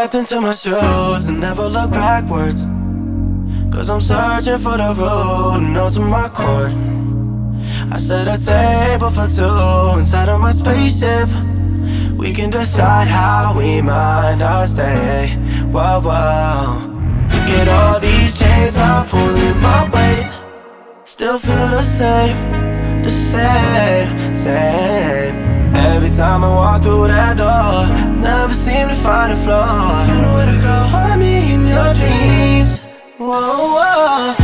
stepped into my shoes and never looked backwards, 'cause I'm searching for the road and out to my core. I set a table for two inside of my spaceship. We can decide how we mind our stay. Whoa, whoa. Look at all these chains, I'm pulling my weight. Still feel the same, same. Every time I walk through that door, never seem to find a flaw. You know where to go, find me in your dreams. Whoa, whoa.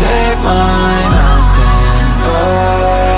Take mine, I'll stand by.